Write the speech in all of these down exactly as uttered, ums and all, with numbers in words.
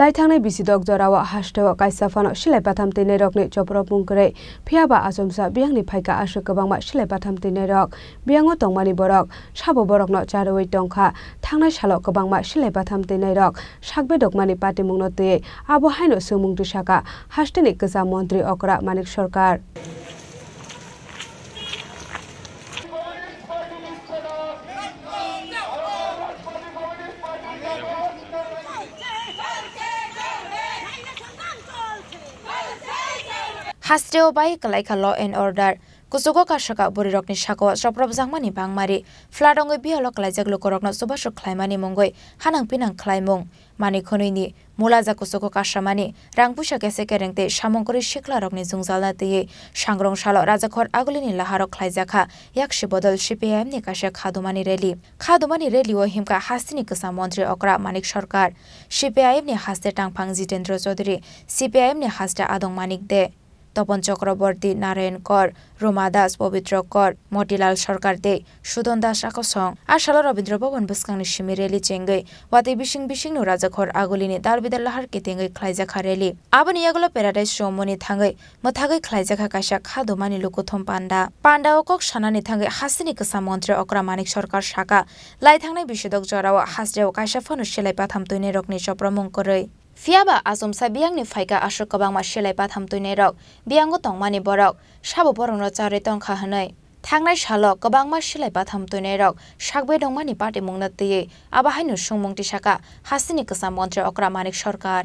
লাইথাংনাই বিসিদক জরাওয়া হাসতেও কাইসাফানো সিলাইপাথামতে নাইরকনি চপ্র বুংকরে ফিয়াবা আজমসা বিয়াংনি ফাইকা আসো গবাংমা সিলাইপাথামতে নাইরক বিয়াংও তংমানি বরক সাবো বরকনো চারোই টংখা থাংনাই সালো গবাংমা সিলাইপাথামতে নাইরক সাকবে দকমানি পাটিমুংনতে আবো হাইনো সুমুংটি সাকা হাসতেনি গজা মন্ত্রী অকরা মানিক সরকার হাস্টেও বাই কালাইখা ল এন্ড অর্ডার কুচুক কাশাকা বরি রকনি সাকো চপ্রব জাংমানি বাংমারি ফ্লাডঙ্গই বিহল কালাইজাক লোকরকন সুবাসক খ্লাইমানি মঙ্গই হানাং পিনাং খ্লাইমং মানি খনৈনি মুলাজা কুচুক কাশামানি রাংপুসা কেসে কেরেংতে সামংকরি শিখলা রকনি জুংজালনাতেই সাংগ্রং সাল রাজাখর আগুলিনি লাহারক খ্লাইজাখা ইয়াকশি বদল সিপিআইএমনি কাশে খাদুমানি রেলি খাদুমানি রেলিও হিমকা হাস্তিনি কোসা মন্ত্রী অকরা মানিক সরকার সিপিআইএমনি হাস্তে টাংফাং জিতেন্দ্র চৌধুরী সিপিআইএমনি হাস্তে আদং মানিক দে তপন চক্রবর্তী নারায়ণ কর রোমা দাস পবিত্র কর মতিলাল সরকার দে সুদন দাস আকসং আর সাল রবীন্দ্র ভবন বুসকাংনি সিমি রেলি চেঙ্গই ওয়াতে বিশিং বিশিং রাজাঘর আগুলিনি দালবিদার লাহার কেতেঙ্গই খ্লাইজাখা রেলি আবনি এগুলো প্যারাডাইজ রমনি থাঙ্গই মথাগৈ খ্লাইজাখা কাইসা খাদমানি লুকুথম পান্ডা পান্ডা অকক সানানি থাঙ্গই হাসিনি কোসা মন্ত্রী অকরা মানিক সরকার সাকা লাইথাংনাই বিশদক জরাও হাসরেও কাইসা ফনো সেলাইপাথাম তৈনি রকনি চপ্রমঙ্করই ফিয়াবা আজমসা বিয়াংনি ফাইকা আসক গবাংমা সেলাইপাথামতৈনি রক বিয়াংগো তংমানি বরক সাবো বরংনো চারে তংখা হনৈ থাংনাই সালক গবাংমা সেলাইপাথামতৈনি রক সাকবে দংমানি পাটিমুংনা তৈয়ে আবাহাইনো সুমুংটি সাকা হাসিনি কোসা মন্ত্রী অকরা মানিক সরকার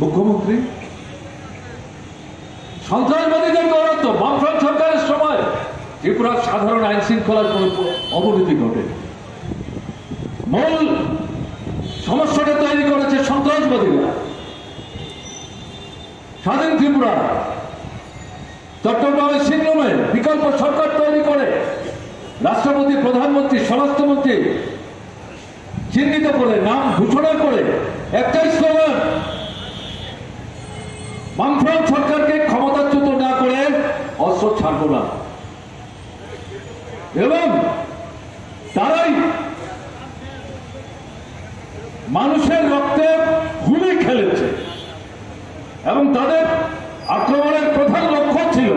মুখ্যমন্ত্রী সন্ত্রাসবাদীদের দৌরাত্ম বামফ্রন্ট সরকারের সময় ত্রিপুরার সাধারণ আইন শৃঙ্খলার কোন অবনতি ঘটে। মূল সমস্যাটা তৈরি করেছে সন্ত্রাসবাদীরা। স্বাধীন ত্রিপুরা চট্টগ্রামের সিংরমে বিকল্প সরকার তৈরি করে রাষ্ট্রপতি, প্রধানমন্ত্রী, স্বরাষ্ট্রমন্ত্রী চিহ্নিত করে নাম ঘোষণা করে একটাই স্লোগান, বামফ্রন্ট সরকারকে ক্ষমতাচ্যুত না করে অস্ত্র ছাড়ব না। এবং তারাই মানুষের রক্তে গুলি খেলেছে এবং তাদের আক্রমণের প্রধান লক্ষ্য ছিল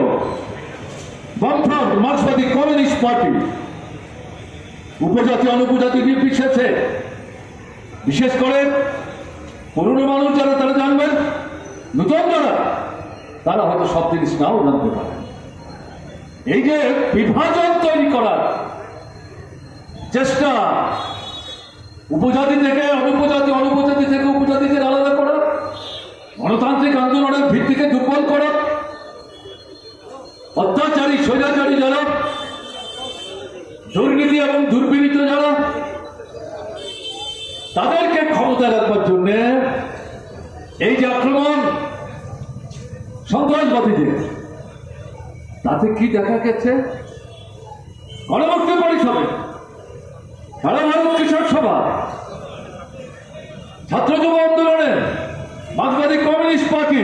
বামফ্রন্ট, মার্ক্সবাদী কমিউনিস্ট পার্টি। উপজাতি অনুপজাতি নির্বিশেষে, বিশেষ করে পুরনো মানুষ যারা তারা জানবেন, নতুন যারা তারা হয়তো সব জিনিস নাও জানতে পারে। এই যে বিভাজন তৈরি করার চেষ্টা, উপজাতি থেকে অনুপজাতি, অনুপজাতি থেকে উপজাতিদের আলাদা করা, গণতান্ত্রিক আন্দোলনের ভিত্তিকে দুর্বল করা, অত্যাচারী স্বৈরাচারী যারা, দুর্নীতি এবং দুর্বৃত্ত যারা, তাদেরকে ক্ষমতা রাখবার জন্য এই যে আক্রমণ সন্ত্রাসবাদীদের, তাতে কি দেখা গেছে? গণমুক্তি পরিষদে, সারা ভারত কৃষক সভা, ছাত্র যুব আন্দোলনে, মার্ক্সবাদী কমিউনিস্ট পার্টি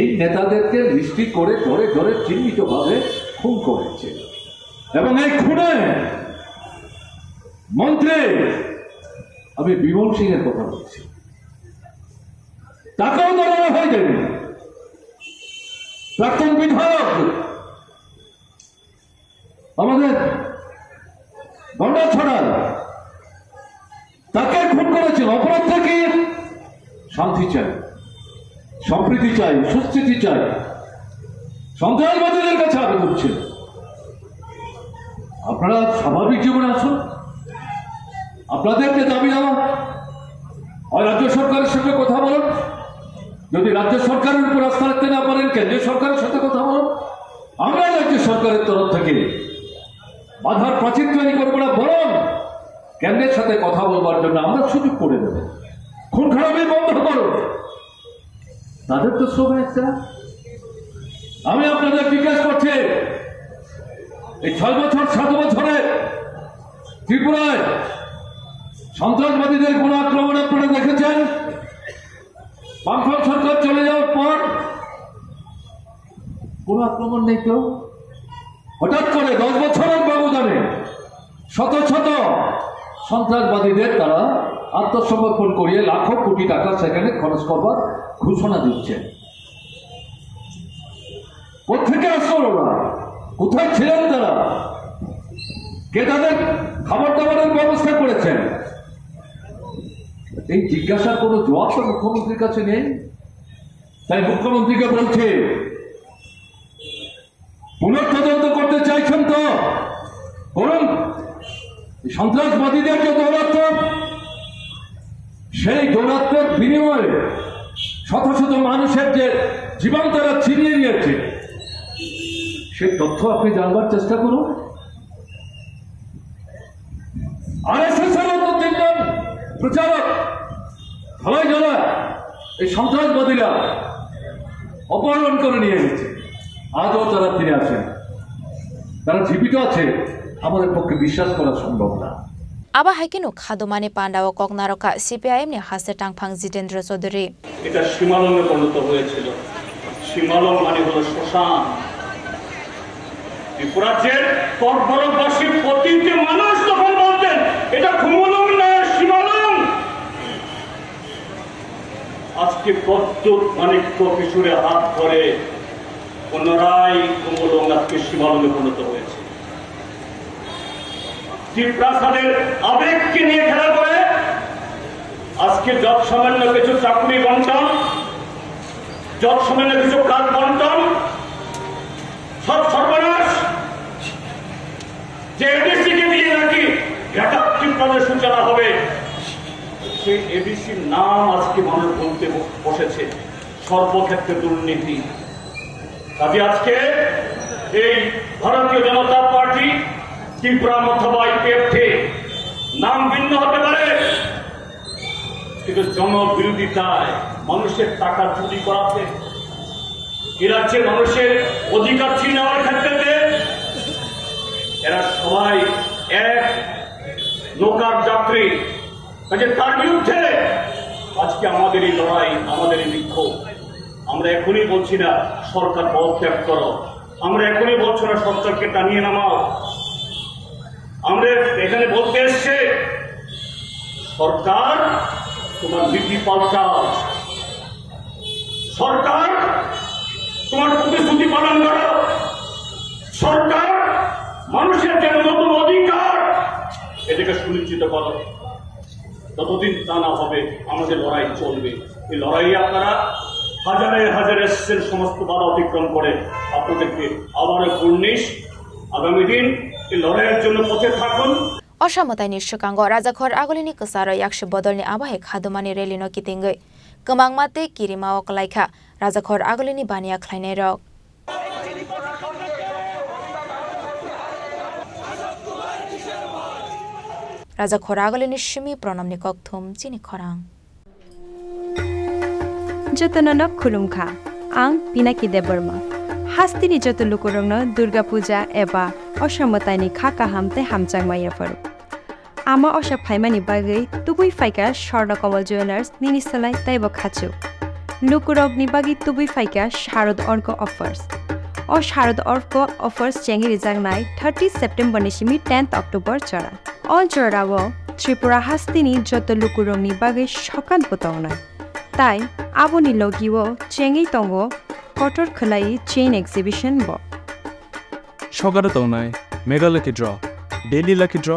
এই নেতাদেরকে লিস্টি করে ধরে ধরে চিহ্নিতভাবে খুন করেছে। এবং এই খুনে মন্ত্রী, আমি বিমল সিং এর কথা বলছি, তাকেও ধরা হয়ে যাবে। প্রাক্তন বিধায়ক আমাদের গন্ডা ছড়ার, তাকে খুন করেছিল। অপরাধ থেকে শান্তি চাই, সম্প্রীতি চাই, সুস্থিতি চাই, সন্ত্রাসবাদীদের কাছে আবেদন ছিল আপনারা স্বাভাবিক জীবনে আসুন, আপনাদেরকে দাবি দেওয়া হয় রাজ্য সরকারের সঙ্গে কথা বলুন। যদি রাজ্য সরকারের উপর আস্থা রাখতে না পারেন, কেন্দ্রীয় সরকারের সাথে কথা বলুন। আমরা রাজ্য সরকারের তরফ থেকে বাধার প্রাচীর তৈরি করবো না, বরং কেন্দ্রের সাথে কথা বলবার জন্য আমরা সুযোগ করে দেব। খুন খারাপই বন্ধ করো, তাদের তো শুভেচ্ছা। আমি আপনাদের জিজ্ঞেস করছি, এই ছয় বছর সাত বছরে ত্রিপুরায় সন্ত্রাসবাদীদের কোন আক্রমণ আপনারা দেখেছেন? বামফ্রন্ট সরকার চলে যাওয়ার পর কোন আক্রমণ নেই। তো হঠাৎ করে দশ বছরের ব্যবধানে শত শত সন্ত্রাসবাদীদের তারা আত্মসমর্পণ করিয়ে লাখো কোটি টাকা সেখানে খরচ করবার ঘোষণা দিচ্ছে। কোথেকে আসলো না, কোথায় ছিলেন তারা, কে তাদের খাবার দাবারের ব্যবস্থা করেছেন, এই জিজ্ঞাসার কোনো জবাব তো মুখ্যমন্ত্রীর কাছে নেই। তাই মুখ্যমন্ত্রীকে বলছে, পুনঃতদন্ত করতে চাইছেন তো বরং সন্ত্রাসবাদীদের যে দৌরাত্ম, সেই দৌরাত্মের বিনিময়ে শত শত মানুষের যে জীবন তারা ছিনিয়ে নিয়েছে সেই তথ্য আপনি জানবার চেষ্টা করুন। আরএসএসের মতো তিনজন প্রচারক ধলাই ধরা এই সন্ত্রাসবাদীরা অপহরণ করে নিয়ে এসেছে, আজও তারা ফিরে আসেন, তারা জীবিত আছে, আমাদের পক্ষে বিশ্বাস করা সম্ভব না। আবার হাই কেন খাদমানি পান্ডা ও কগনারকা সিপিআইএম নিয়ে হাসে টাংফাং জিতেন্দ্র চৌধুরী। এটা সীমালঙ্ঘনে পরিণত হয়েছিল। সীমালঙ্ঘন মানে হলো শ্মশান। ত্রিপুরাজ্যের কর্মরতবাসী প্রতিটি মানুষ তখন বলতেন এটা খুমুলং না সীমালং। আজকে প্রত্যেক মানিক্য কিশোরে হাত ধরে পুনরায় খুমুলং আজকে সীমালঙ্ঘনে পরিণত হয়েছে। ত্রিপ্রাসাদের আবেগকে নিয়ে খেলা করে আজকে যত সামান্য কিছু চাকরি বন্টন, যত সামান্য কিছু কাজ বন্টন, সব সর্বনাশ। যে এডিসিকে দিয়ে নাকি ঘাটাক ত্রিপ্রাসের সূচনা হবে, সেই এডিসির নাম আজকে মানুষ বলতে বসেছে। সর্বক্ষেত্রে দুর্নীতি। কাজে আজকে এই ভারতীয় জনতা পার্টি ত্রিপুরা অথবা আইপিএফকে নাম ভিন্ন হতে পারে, কিন্তু জনবিরোধিতায় মানুষের টাকা চুরি করাতে, এরাচ্ছে মানুষের অধিকার ছিনিয়ে নেওয়ার ক্ষেত্রে এরা সবাই এক নৌকার যাত্রী। কাজে তার বিরুদ্ধে আজকে আমাদের এই লড়াই, আমাদের এই বিক্ষোভ। আমরা এখনই বলছি না সরকার পদত্যাগ করো, আমরা এখনই বলছি না সরকারকে টানিয়ে নামাও। আমরা এখানে বলতে এসছে, সরকার তোমার নীতি পাল্টাও, সরকার তোমার প্রতিশ্রুতি পালন করো, সরকার মানুষের যেন নতুন অধিকার এটাকে সুনিশ্চিত করো। যতদিন তা না হবে আমাদের লড়াই চলবে। এই লড়াইয়ে আপনারা হাজারে হাজারে এসেছেন, সমস্ত বাধা অতিক্রম করে। আপনাদেরকে আবারও কর্নিশ। আগামী দিন অসমতায় নিঃসঙ্গ রাজাঘর আগলিনি কসারো একশো বদলনি আবাহে খাদমানি রেলিনো কিতিঙ্গই কমাংমাতে কিরিমা ও কলাইখা রাজাঘর আগলিনি বানিয়া খ্লাইনাই রক। রাজাঘর আগলিনি সিমি প্রণমনি ককথুম চিনি খরাং যতননক খুলুমখা আং পিনাকি দেববর্মা। হাস্তিনি যত লুকুরংন দুর্গা পূজা এবা অসমতায়নি খা কাহামতে হামচাং মাইয়াফর আমা অসা ফাইমানি বাগে তুবুই ফাইকা স্বর্ণকমল জুয়েলার্স নিনিসলাই তাইব খাচু লুকুরগ্নি বাগি তুবুই ফাইকা শারদ অর্ক অফার্স অ শারদ অর্ক অফার্স চেঙ্গিরি জাংনাই থার্টি সেপ্টেম্বর নিশিমি টেন্থ অক্টোবর চড়া অ চড়াও ত্রিপুরা হাস্তিনি যত লুকুরংনি বাগে সকান পোতংনায় তাই আবনি লগিও চেঙ্গি তঙ্গ কটর খলাই চেইন এক্সিবিশন ব সগার তংনাই Meghalaya draw daily lucky draw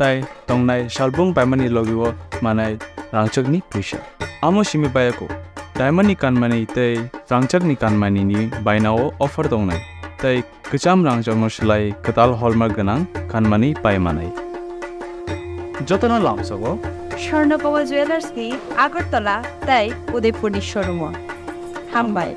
তাই তংনাই সালবং পাইমানি লগিব মানাই রাংচকনি পয়সা আমো সিমি পায়াকো ডায়মানি কানমানি তাই রাংচকনি কানমানি বাইনাও অফার দংনাই তাই কচাম রাংচক মশলাই কতাল হলমার্ক গনাং কানমানি পাইমানাই যতন লামসগ স্বর্ণকমল জুয়েলার্সনি আগরতলা তাই উদয়পুরনি শোরুম হামবাই।